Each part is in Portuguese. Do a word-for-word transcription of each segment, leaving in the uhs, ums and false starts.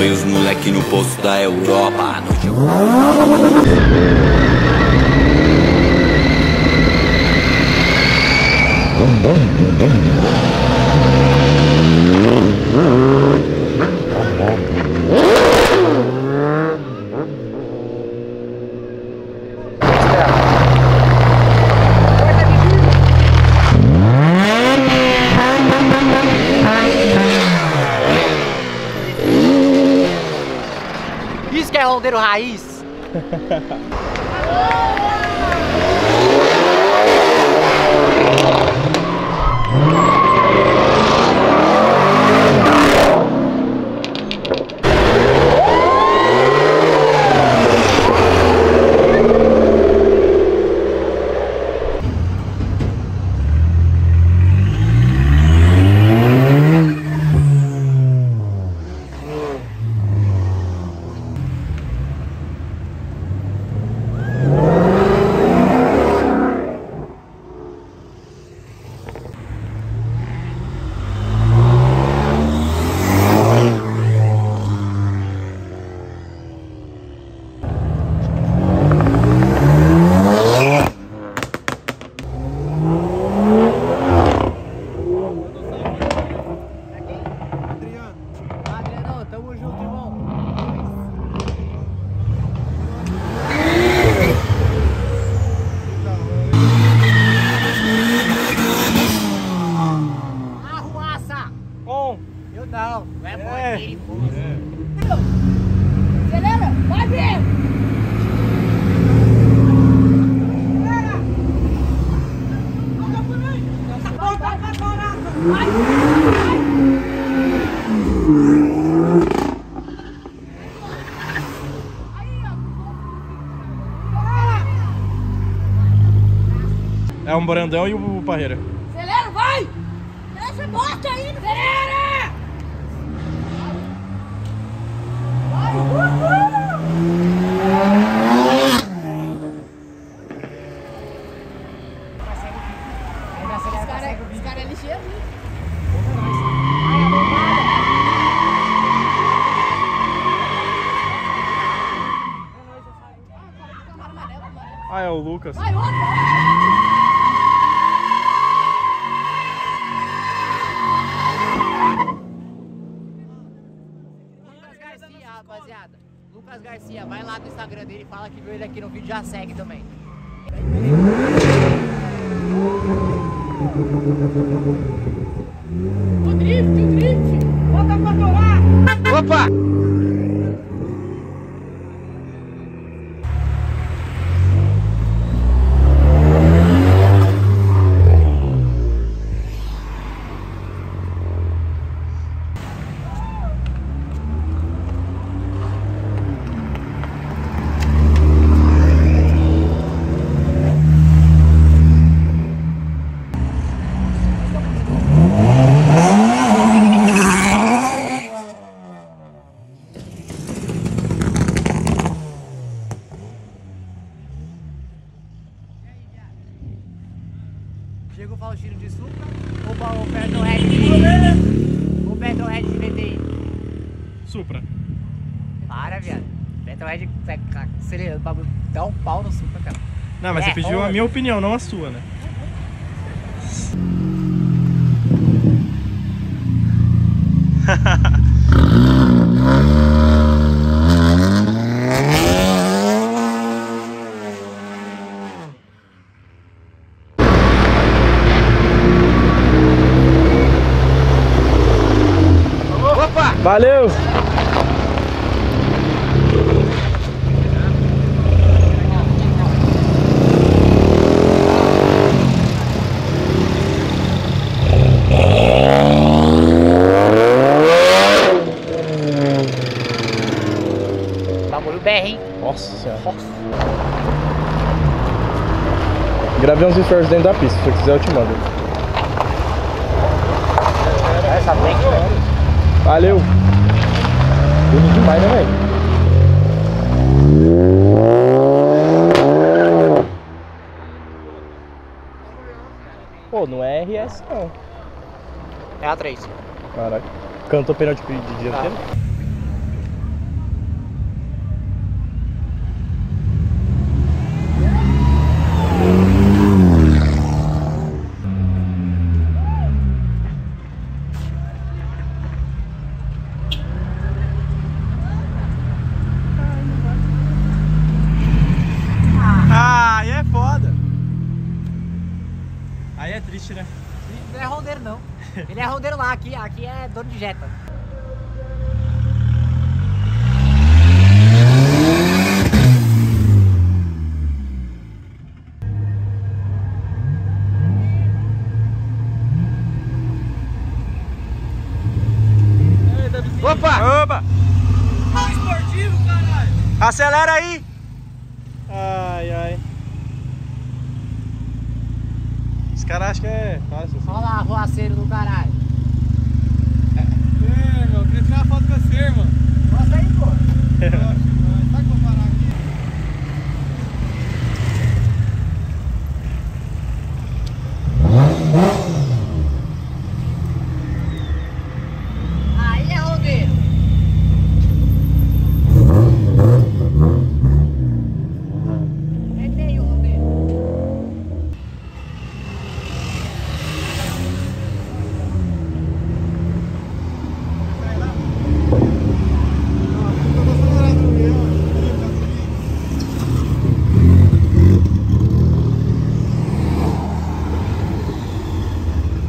Chamei os moleque no posto da Europa à noite. Isso que é rondeiro raiz. Não, não é bom é. Aqui, pô. É. Acelera, vai ver! Acelera! Olha por aí! Vai, vai, vai, vai! Vai! É um Brandão e o Parreira. Acelera, vai! Essa bota aí, acelera! Os caras é ligeiro, né? Ah, é o Lucas. Vai, outro! Rapaziada, Lucas Garcia, vai lá no Instagram dele e fala que viu ele aqui no vídeo, já segue também. O drift, o drift, volta pra torar! Opa! Chega o Faustino de Sucra ou o Roberto Red de... Roberto Red de V T I? Supra. Para, viado. Roberto Red tá acelerando pra dar um pau no Supra, cara. Não, mas é, você pediu ou... a minha opinião, não a sua, né? Valeu! Bagulho berra, hein? Nossa senhora! Nossa. Gravei uns stories dentro da pista, se você quiser eu te mando. Essa bem grande. Valeu! Bonito demais, né, velho? Pô, não é R S, não. É A três. Caraca. Cantou pênalti de dianteiro? Não é rondeiro não. Ele é rondeiro lá, aqui, aqui é dono de Jetta. Opa! Opa! Esportivo, caralho! Acelera aí! Ai, ai. Esse cara acha que é fácil. Assim. Olha lá, arruaceiro do caralho. É, meu, eu queria tirar uma foto com você, mano. Mostra aí, pô. É. Vai comparar aqui. Aí é rodeiro.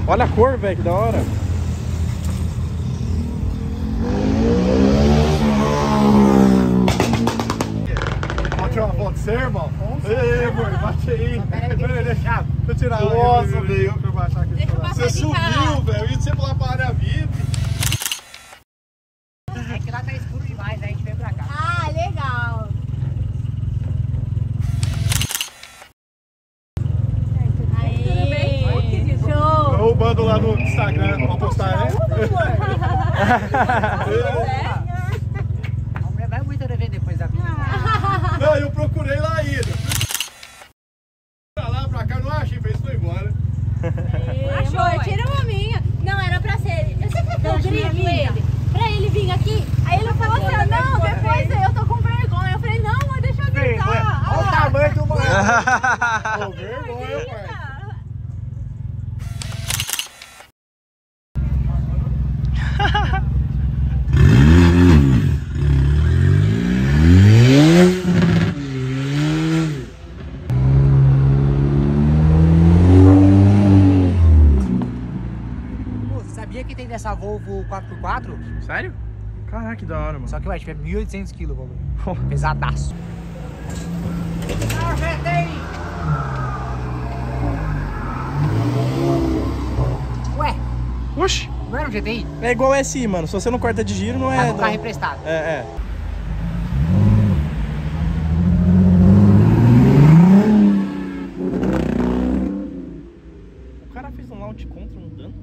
Olha a cor, velho, que da hora. Pode tirar uma foto de você, irmão? Ei, amor, bate aí. Deixa eu tirar a foto. Nossa, velho, pra eu baixar aqui. Você subiu, velho, e você foi lá pra área V I P. É que lá tá escuro demais, né? A gente veio pra cá. Ah, legal. Bando lá no Instagram pra postar, né? A mulher vai muito ver depois da vida. Não, eu procurei lá ainda. Pra lá, pra cá, não achei, fez foi embora. Achou, tira uma minha. Não, era pra ser. Eu sempre que eu grito ele, pra ele vir aqui. Aí ele falou assim: não, depois eu tô com vergonha. Eu falei: não, mas deixa eu gritar. Olha o tamanho do maior. Vergonha, pai. Essa Volvo quatro por quatro? Sério? Caraca, que da hora, mano. Só que, ué, tipo, é mil e oitocentos quilos, bagulho. Pesadaço. Ué? Oxi. Não era um G T I? É igual o S I, mano. Se você não corta de giro, não é... Tá com carro emprestado. É, é. O cara fez um launch contra um dano?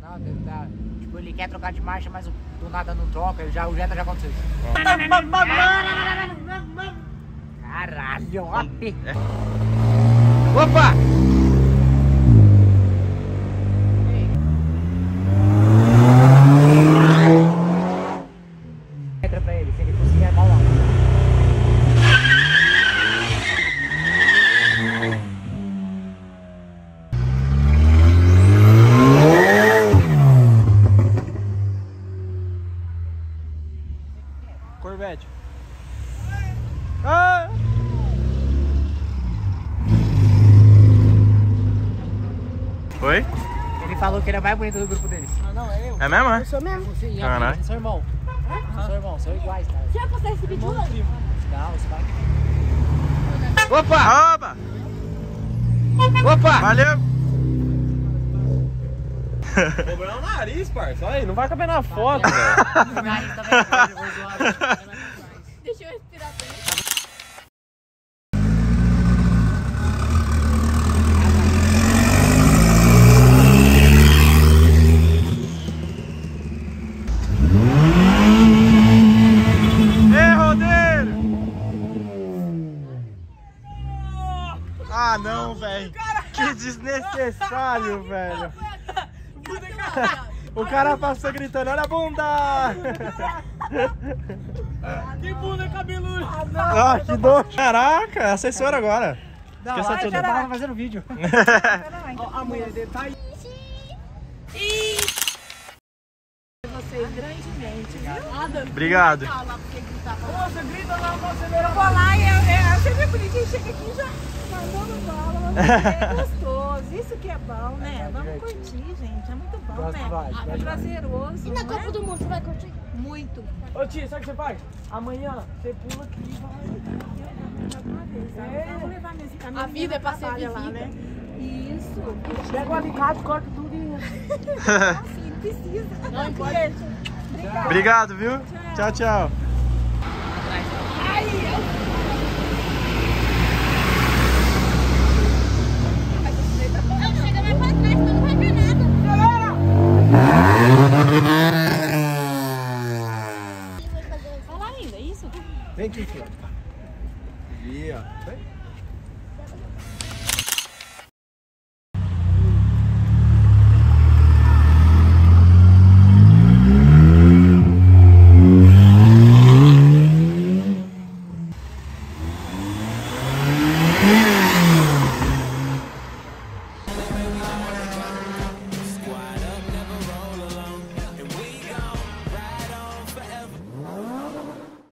Não, deve dar... Tipo, ele quer trocar de marcha, mas do nada não troca, já, o Jetta já aconteceu isso. Caralho, ó. Opa! Entra pra ele, se ele conseguir dar lá. Corvette. Ah! Oi? Ele falou que ele é mais bonito do grupo deles. Não, não, é eu. É mesmo? Eu sou mesmo. Você e a gente, seu irmão. São seu irmão, são iguais, cara. Você vai postar esse vídeo lá? Não, os caras. Opa! Opa! Opa! Valeu! Cobrar o nariz, parça. Olha aí, não vai caber na foto, velho. O nariz também é eu vou zoar. Deixa eu respirar também. Ah, não, velho. Que desnecessário, velho. O cara passou gritando: olha a bunda! Que bunda cabeluda! Ah, ah, que dor! Caraca, acessora agora! Não, esqueça tudo. Eu tava fazendo vídeo. A mulher dele tá aí. E você grandemente, viu? Obrigado. Nossa, grita lá, você melhorou. Eu vou lá e eu sempre bonitinho, chega aqui e já mandando bala, mas você gostou. prazeroso, isso que é bom, né? Vamos curtir, gente, é muito bom, gosto, né? Vai, é prazeroso. E na Copa é? do Mundo você vai curtir? Muito. Ô tia, sabe o que você faz? Amanhã você pula aqui e vai. É. Eu vou levar minhas caminhas. A vida é pra ser vivida. Lá, né? Isso. Pega o alicate, corta tudo e... Não, filho, precisa. Não, não, pode. Obrigado. Obrigado, viu? Tchau, tchau.